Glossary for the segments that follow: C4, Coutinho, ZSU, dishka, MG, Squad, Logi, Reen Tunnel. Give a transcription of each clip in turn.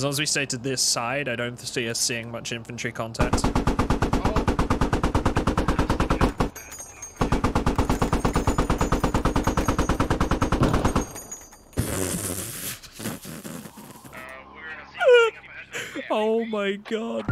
As long as we stay to this side, I don't see us seeing much infantry contact. Oh my god.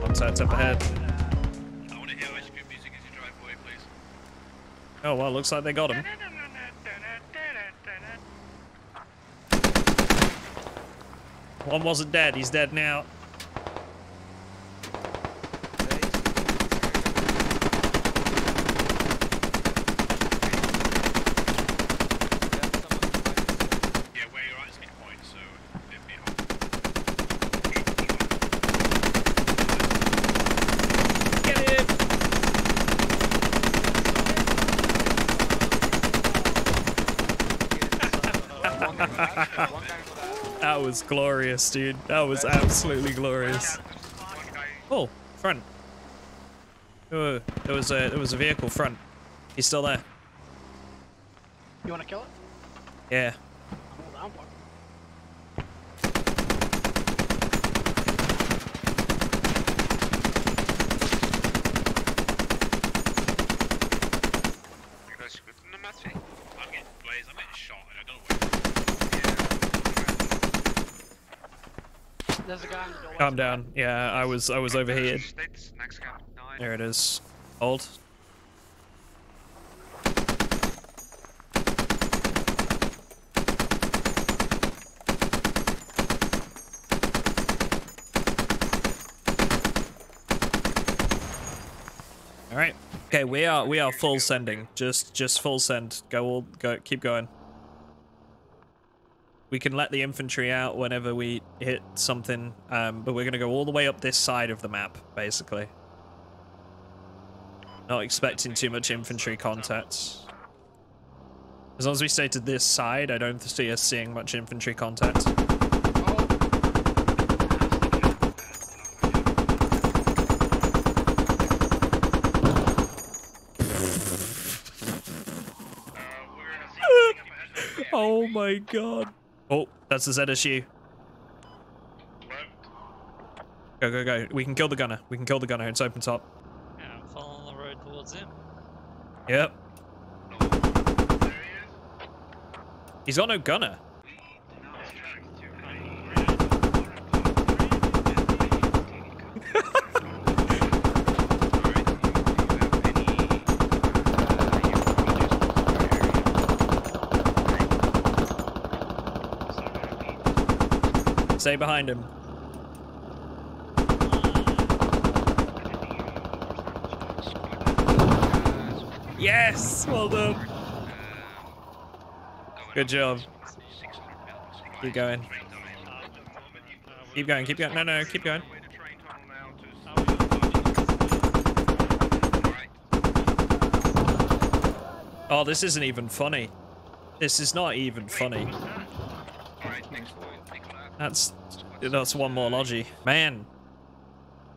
Contact up ahead. I want to hear ice cream music as you drive away, please. Oh well, looks like they got him. One wasn't dead, he's dead now. That was glorious, dude. That was absolutely glorious. Oh, front. Oh, there was a vehicle front. He's still there. You want to kill it? Yeah. Hold on. Calm down. Yeah, I was overheated. There it is. Hold. All right. Okay, we are full sending. Just full send. Go keep going. We can let the infantry out whenever we hit something, but we're going to go all the way up this side of the map, basically. Not expecting too much infantry contact. As long as we stay to this side, I don't see us seeing much infantry contact. Oh my god. Oh, that's the ZSU. Go, go, go. We can kill the gunner. We can kill the gunner. It's open top. Yeah, I'm following the road towards him. Yep. He's got no gunner. Stay behind him. Yes! Well done. Good job. Keep going. Keep going, keep going. No, no, keep going. Oh, this isn't even funny. This is not even funny. That's one more lodgy. Man,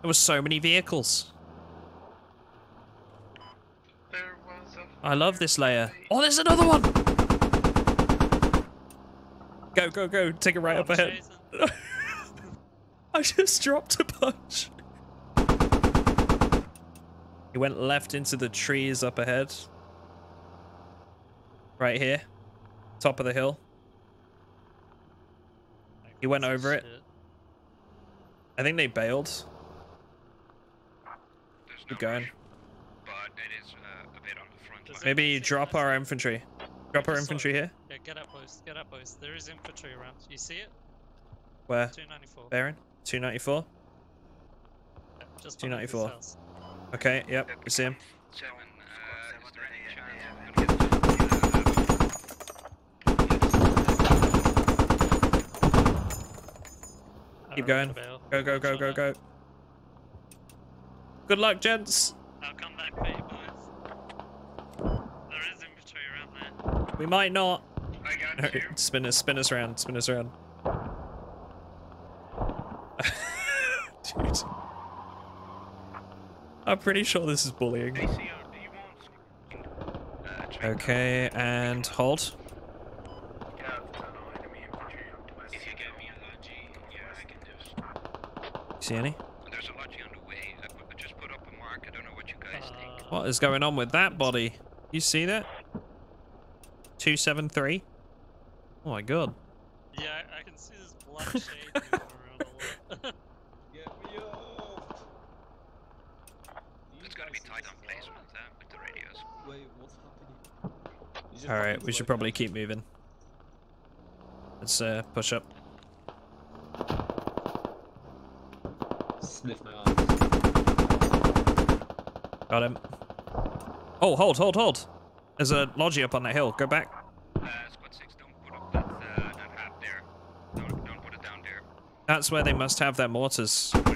there were so many vehicles. I love this layer. Oh, there's another one! Go, go, go. Take it right up ahead. I just dropped a bunch. He went left into the trees up ahead. Right here. Top of the hill. He went over it. I think they bailed. Keep going. Maybe drop our infantry. Drop our infantry here. Yeah, get up, boys. Get up, boys. There is infantry around. You see it? Where? 294. Baron? 294? Yeah, just 294. Okay, yep. We see him. Keep going. Go, go, go, go, go. Good luck, gents. I'll come back for you, boys. There is infantry around there. We might not. I got you. Spin us around, spin us around. Dude. I'm pretty sure this is bullying. ACO, do you want Okay, and halt. See any? There's a lodgy on the way. I just put up a mark. I don't know what you guys think. What is going on with that body? You see that? 273. Oh my god. Yeah, I can see this black shade going around the wall. Get me off! It's gotta be tight on placement there with the radios. Wait, what's happening? Alright, we should probably keep moving. Let's push up. Sniff my arm. Got him. Oh, hold, hold, hold! There's a lodgy up on that hill. Go back. Squad 6, don't put up that hat there. Don't put it down there. That's where they must have their mortars. Okay,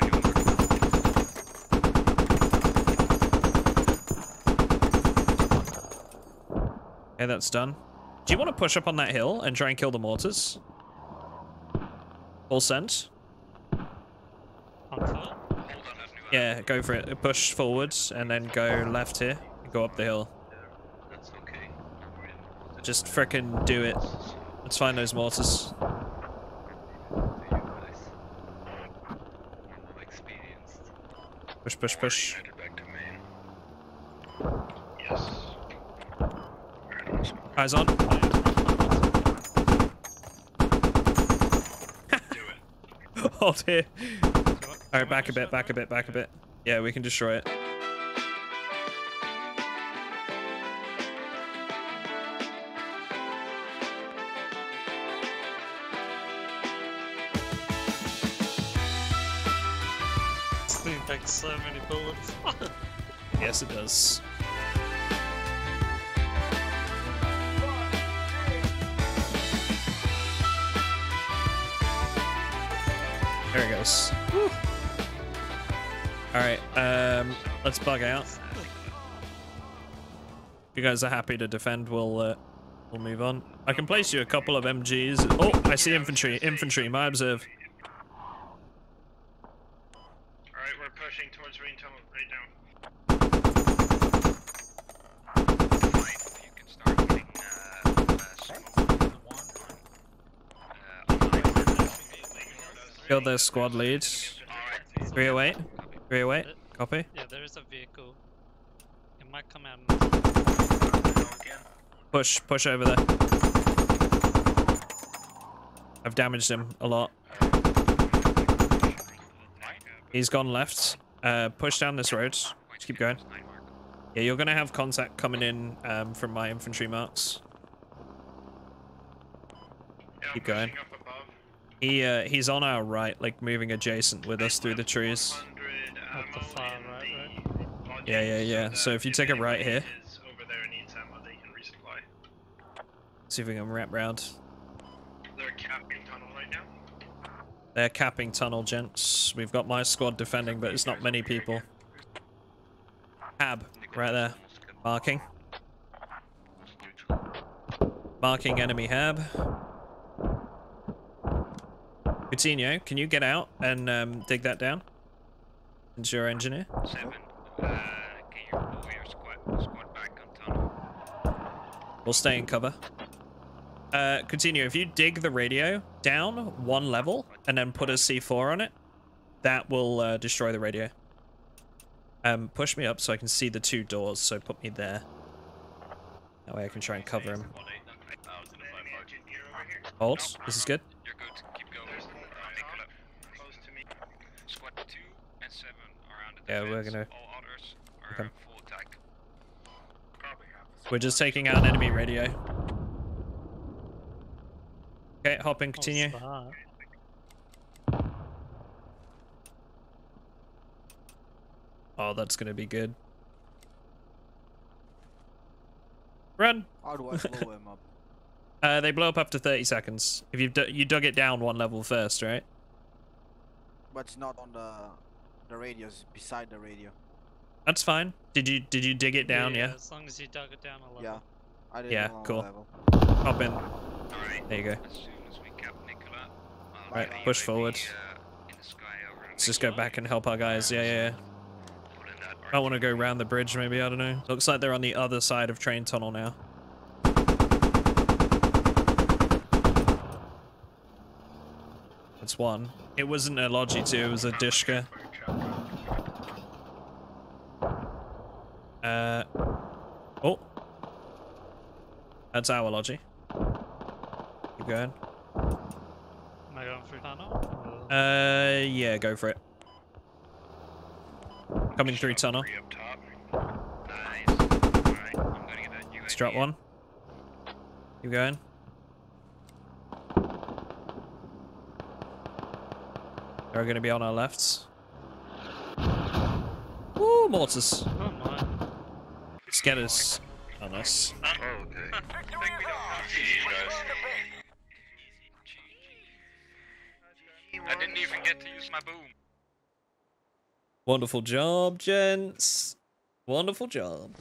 that's done. Do you want to push up on that hill and try and kill the mortars? Full send. Yeah, go for it. Push forwards and then go left here. Go up the hill. Just frickin' do it. Let's find those mortars. Push, push, push. Eyes on. Hold here. Alright, back a bit, back a bit, back a bit. Yeah, we can destroy it. Takes so many bullets. Yes, it does. There it goes. Woo. All right, let's bug out. If you guys are happy to defend, we'll move on. I can place you a couple of MGs. Oh, I see infantry. Infantry, my observe. Pushing towards Reen Tunnel right now. You can start getting killed their squad lead. 308. 308. Copy. Yeah, there is a vehicle. It might come out. Push. Push over there. I've damaged him a lot. He's gone left. Push down this road. Just keep going. Yeah, you're gonna have contact coming in from my infantry marks. Keep going. He's on our right, like moving adjacent with us through the trees. Yeah, yeah, yeah. So if you take a right here. See if we can wrap round. They're capping tunnel, gents. We've got my squad defending, but it's not many people. Cab, right there. Marking. Marking enemy hab. Coutinho, can you get out and dig that down? Since you're engineer. Seven. Can you pull your squad back on tunnel? We'll stay in cover. Coutinho, if you dig the radio down one level and then put a C4 on it, that will destroy the radio. Push me up so I can see the two doors, so put me there. That way I can try and cover him. Hold, this is good. You're good, keep going. Close to me. Squad 2 and 7 are under the fence. Yeah, we're gonna... All others are in full attack. We're just taking out an enemy radio. Okay, hop in, continue. Oh, that's gonna be good. Run! How do I blow him up? They blow up after 30 seconds. If you dug it down one level first, right? But it's not on the radios, beside the radio. That's fine. Did you dig it down? Yeah. As long as you dug it down a level. Yeah. I did. Yeah. Cool. Hop in. Alright, there you go. As soon as we cap Nicola, right, push forward. Let's just go back and help our guys. Yeah, yeah, yeah. I want to go round the bridge, maybe. I don't know. Looks like they're on the other side of train tunnel now. That's one. It wasn't a Logi 2, it was a Dishka. Oh. That's our Logi. Keep going. Am I going through tunnel? Yeah, go for it. Coming through tunnel. Let's drop one. Keep going. They're going to be on our lefts. Ooh, mortars. Oh my. Let's get us on us. Oh, okay. I didn't even get to use my boom. Wonderful job, gents. Wonderful job.